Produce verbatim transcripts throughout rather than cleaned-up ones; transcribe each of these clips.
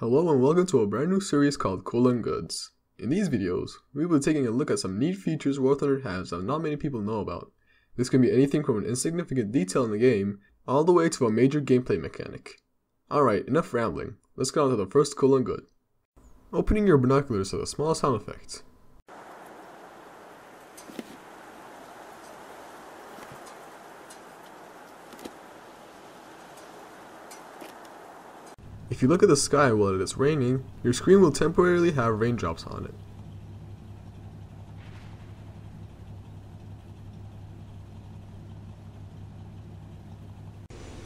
Hello and welcome to a brand new series called Cool and Goods. In these videos, we will be taking a look at some neat features War Thunder has that not many people know about. This can be anything from an insignificant detail in the game, all the way to a major gameplay mechanic. Alright, enough rambling, let's get on to the first Cool and Good. Opening your binoculars to the small sound effect. If you look at the sky while it is raining, your screen will temporarily have raindrops on it.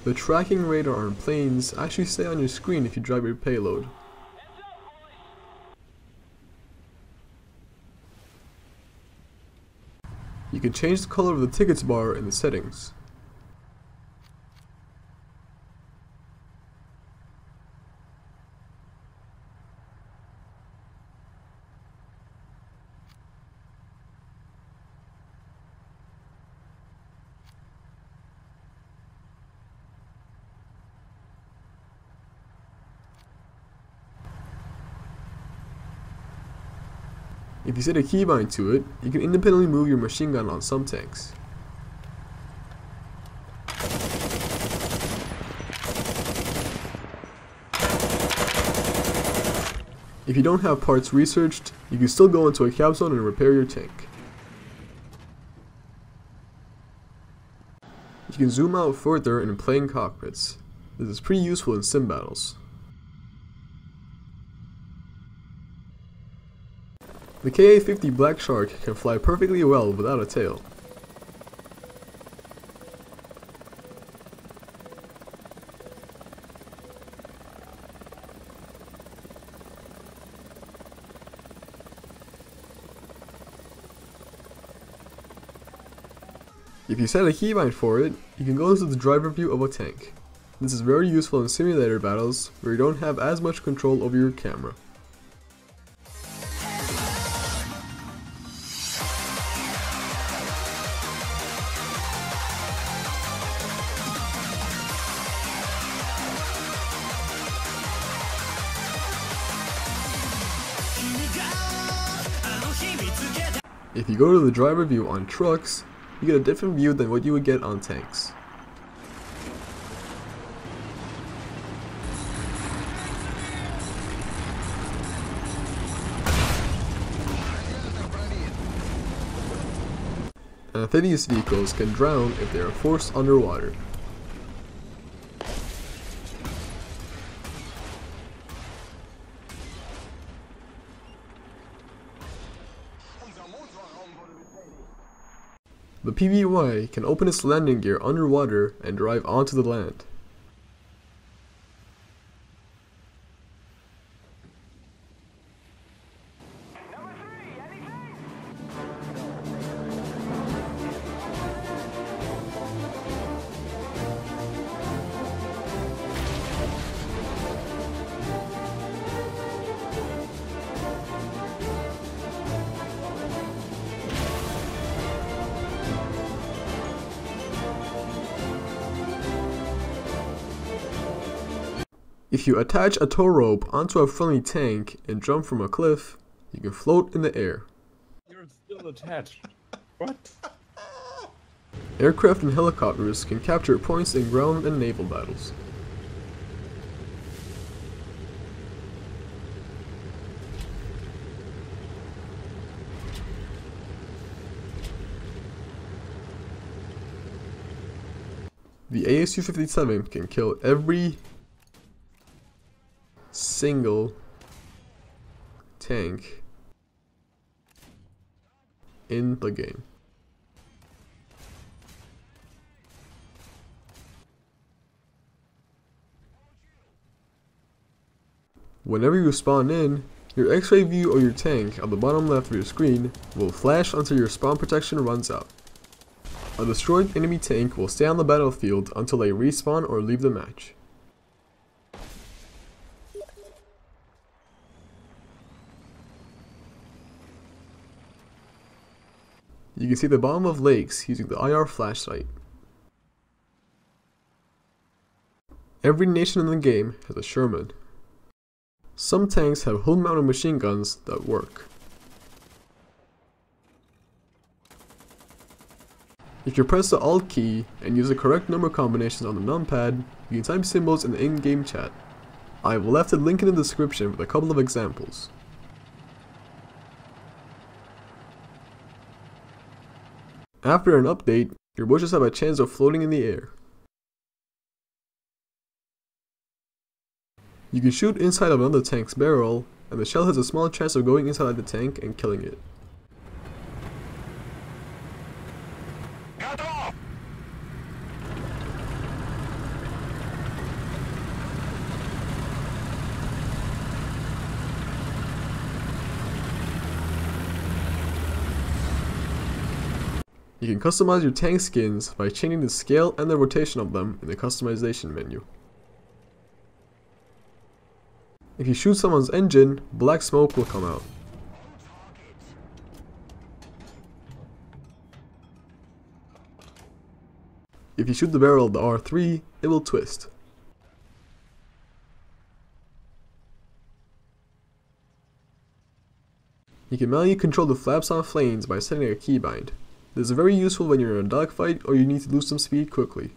The tracking radar on planes actually stay on your screen if you drop your payload. You can change the color of the tickets bar in the settings. If you set a keybind to it, you can independently move your machine gun on some tanks. If you don't have parts researched, you can still go into a cab zone and repair your tank. You can zoom out further in plane cockpits. This is pretty useful in sim battles. The K A fifty Black Shark can fly perfectly well without a tail. If you set a keybind for it, you can go into the driver view of a tank. This is very useful in simulator battles where you don't have as much control over your camera. If you go to the driver view on trucks, you get a different view than what you would get on tanks. Amphibious vehicles can drown if they are forced underwater. The P B Y can open its landing gear underwater and drive onto the land. Number three, if you attach a tow rope onto a friendly tank and jump from a cliff, you can float in the air. You're still attached. What? Aircraft and helicopters can capture points in ground and naval battles. The A S U fifty-seven can kill every single tank in the game. Whenever you spawn in, your X-ray view of your tank on the bottom left of your screen will flash until your spawn protection runs out. A destroyed enemy tank will stay on the battlefield until they respawn or leave the match. You can see the bottom of lakes using the I R flashlight. Every nation in the game has a Sherman. Some tanks have hull-mounted machine guns that work. If you press the Alt key and use the correct number combinations on the numpad, you can type symbols in the in-game chat. I have left a link in the description with a couple of examples. After an update, your bushes have a chance of floating in the air. You can shoot inside of another tank's barrel, and the shell has a small chance of going inside the tank and killing it. You can customize your tank skins by changing the scale and the rotation of them in the customization menu. If you shoot someone's engine, black smoke will come out. If you shoot the barrel of the R three, it will twist. You can manually control the flaps on planes by setting a keybind. This is very useful when you're in a dogfight or you need to lose some speed quickly.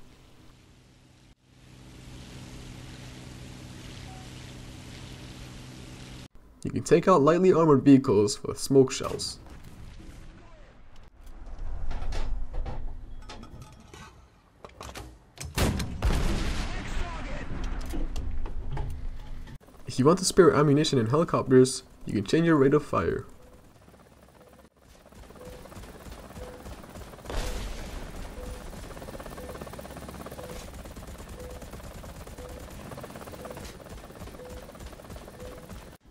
You can take out lightly armored vehicles with smoke shells. If you want to spare ammunition in helicopters, you can change your rate of fire.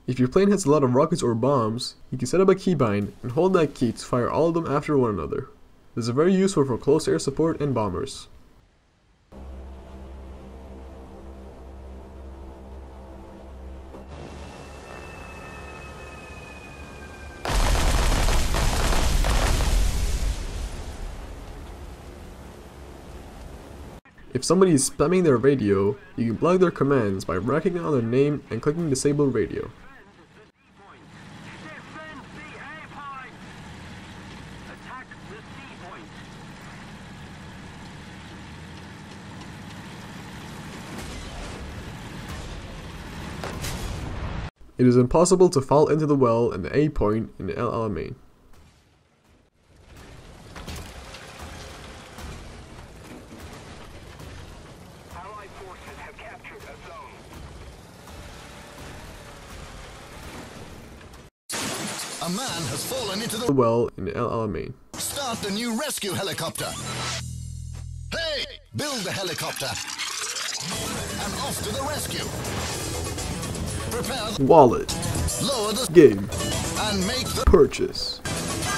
If your plane hits a lot of rockets or bombs, you can set up a keybind and hold that key to fire all of them after one another. This is very useful for close air support and bombers. If somebody is spamming their radio, you can block their commands by racking on their name and clicking disable radio. It is impossible to fall into the well and the A point in El Alamein. Allied forces have captured a zone. A man has fallen into the well in El Alamein. Start the new rescue helicopter. Hey, build the helicopter. And off to the rescue. Wallet, lower the game, and make the purchase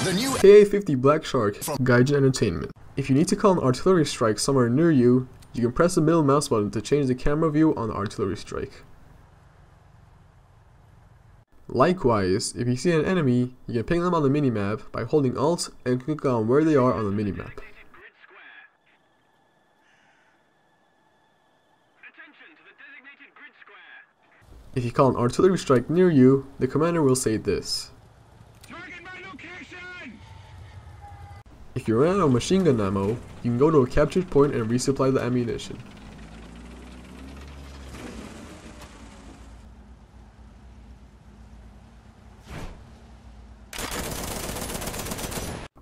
the new K A fifty Black Shark from Gaijin Entertainment. If you need to call an artillery strike somewhere near you, you can press the middle mouse button to change the camera view on the artillery strike. Likewise, if you see an enemy, you can ping them on the minimap by holding Alt and click on where they are on the minimap. If you call an artillery strike near you, the commander will say this. Target my location! If you run out of machine gun ammo, you can go to a captured point and resupply the ammunition.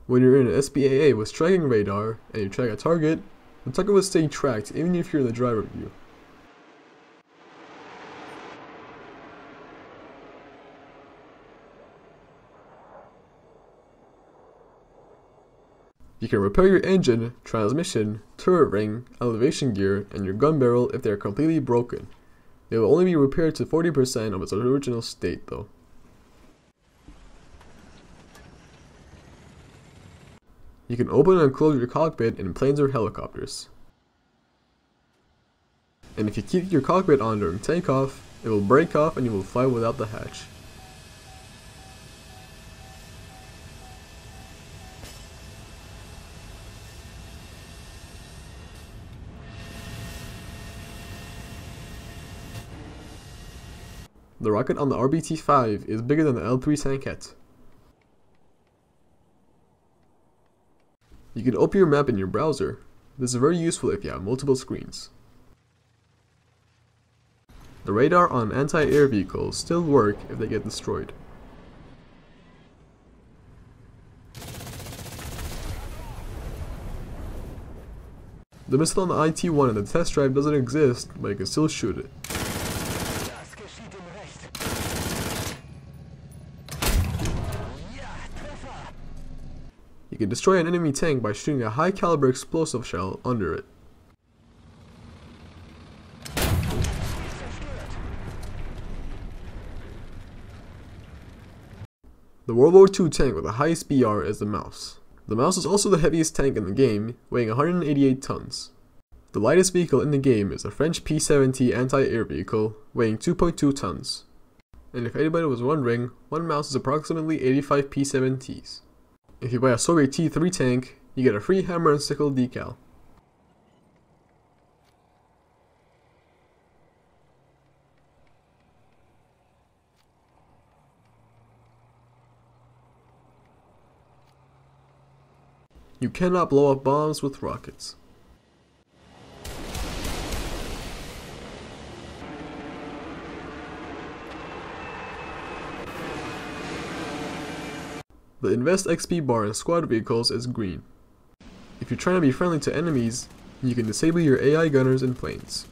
When you're in an S P A A with tracking radar and you track a target, the target will stay tracked even if you're in the driver view. You can repair your engine, transmission, turret ring, elevation gear, and your gun barrel if they are completely broken. They will only be repaired to forty percent of its original state though. You can open and close your cockpit in planes or helicopters. And if you keep your cockpit on during takeoff, it will break off and you will fly without the hatch. The The rocket on the R B T five is bigger than the L three Sanket. You can open your map in your browser. This is very useful if you have multiple screens. The radar on anti-air vehicles still work if they get destroyed. The missile on the I T one in the test drive doesn't exist, but you can still shoot it. You can destroy an enemy tank by shooting a high caliber explosive shell under it. The World War Two tank with the highest B R is the Maus. The Maus is also the heaviest tank in the game, weighing one hundred eighty-eight tons. The lightest vehicle in the game is a French P seventy anti-air vehicle, weighing two point two tons. And if anybody was wondering, one Maus is approximately eighty-five P seventies. If you buy a Soviet T three tank, you get a free hammer and sickle decal. You cannot blow up bombs with rockets. The invest X P bar in squad vehicles is green. If you're trying to be friendly to enemies, you can disable your A I gunners and planes.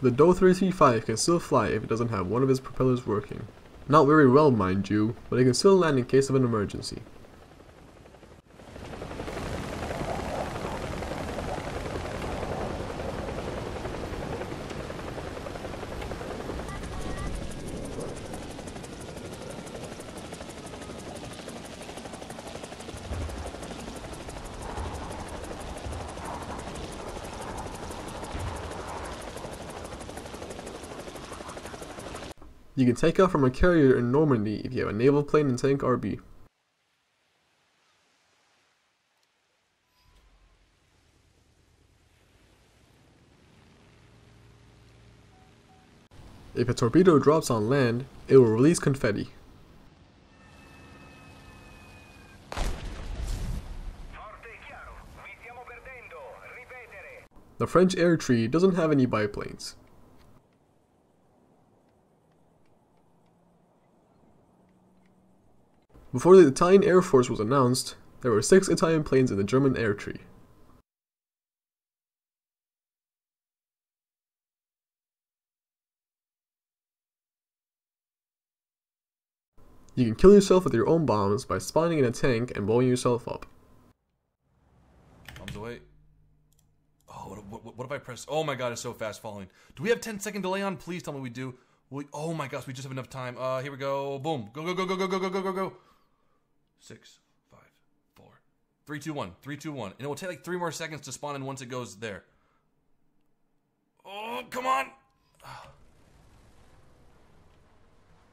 The Do three thirty-five can still fly if it doesn't have one of its propellers working. Not very well, mind you, but it can still land in case of an emergency. You can take off from a carrier in Normandy if you have a naval plane and tank R B. If a torpedo drops on land, it will release confetti. The French air tree doesn't have any biplanes. Before the Italian Air Force was announced, there were six Italian planes in the German air tree. You can kill yourself with your own bombs by spawning in a tank and blowing yourself up. Bombs away. Oh, what, what, what if I press? Oh my god, it's so fast falling. Do we have ten second delay on? Please tell me we do. We, oh my gosh, we just have enough time. Uh, here we go. Boom. Go, go, go, go, go, go, go, go, go, go. Six, five, four, three, two, one, three, two, one. And it will take like three more seconds to spawn in once it goes there. Oh, come on.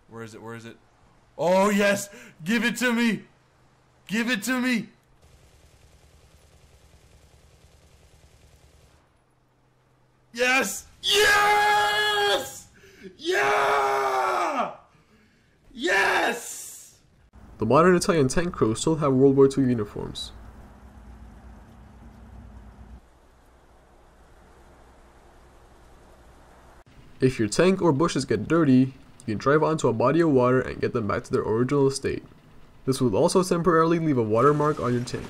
Where is it? Where is it? Oh, yes. Give it to me. Give it to me. Yes. Yes. Yeah! Yes! The modern Italian tank crew still have World War Two uniforms. If your tank or bushes get dirty, you can drive onto a body of water and get them back to their original state. This will also temporarily leave a watermark on your tank.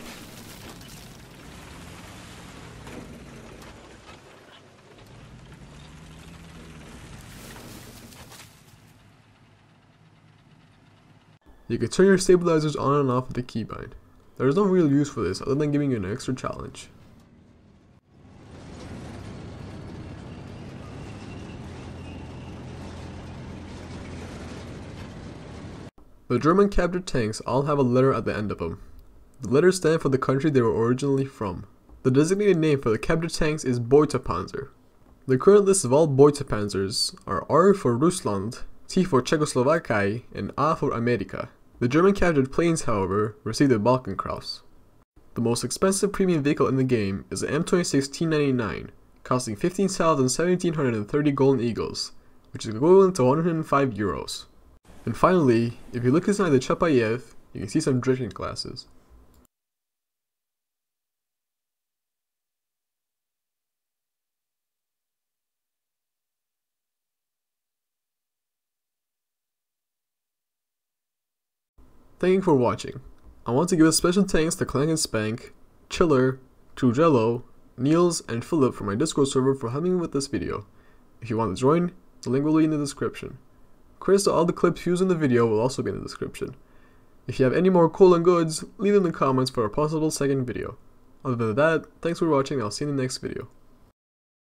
You can turn your stabilizers on and off with the keybind. There is no real use for this other than giving you an extra challenge. The German captured tanks all have a letter at the end of them. The letters stand for the country they were originally from. The designated name for the captured tanks is Beutepanzer. The current list of all Beutepanzers are R for Rusland, T for Czechoslovakia, and A for America. The German captured planes, however, received the Balkan Cross. The most expensive premium vehicle in the game is the M twenty-six T ninety-nine, costing fifteen thousand seven hundred thirty golden eagles, which is equivalent to one hundred five euros. And finally, if you look inside the Chapayev, you can see some drinking glasses. Thank you for watching. I want to give a special thanks to Clank and Spank, Chiller, Trugello, Niels, and Philip from my Discord server for helping me with this video. If you want to join, the link will be in the description. Credits to all the clips used in the video will also be in the description. If you have any more Cool and Goods, leave them in the comments for a possible second video. Other than that, thanks for watching and I'll see you in the next video.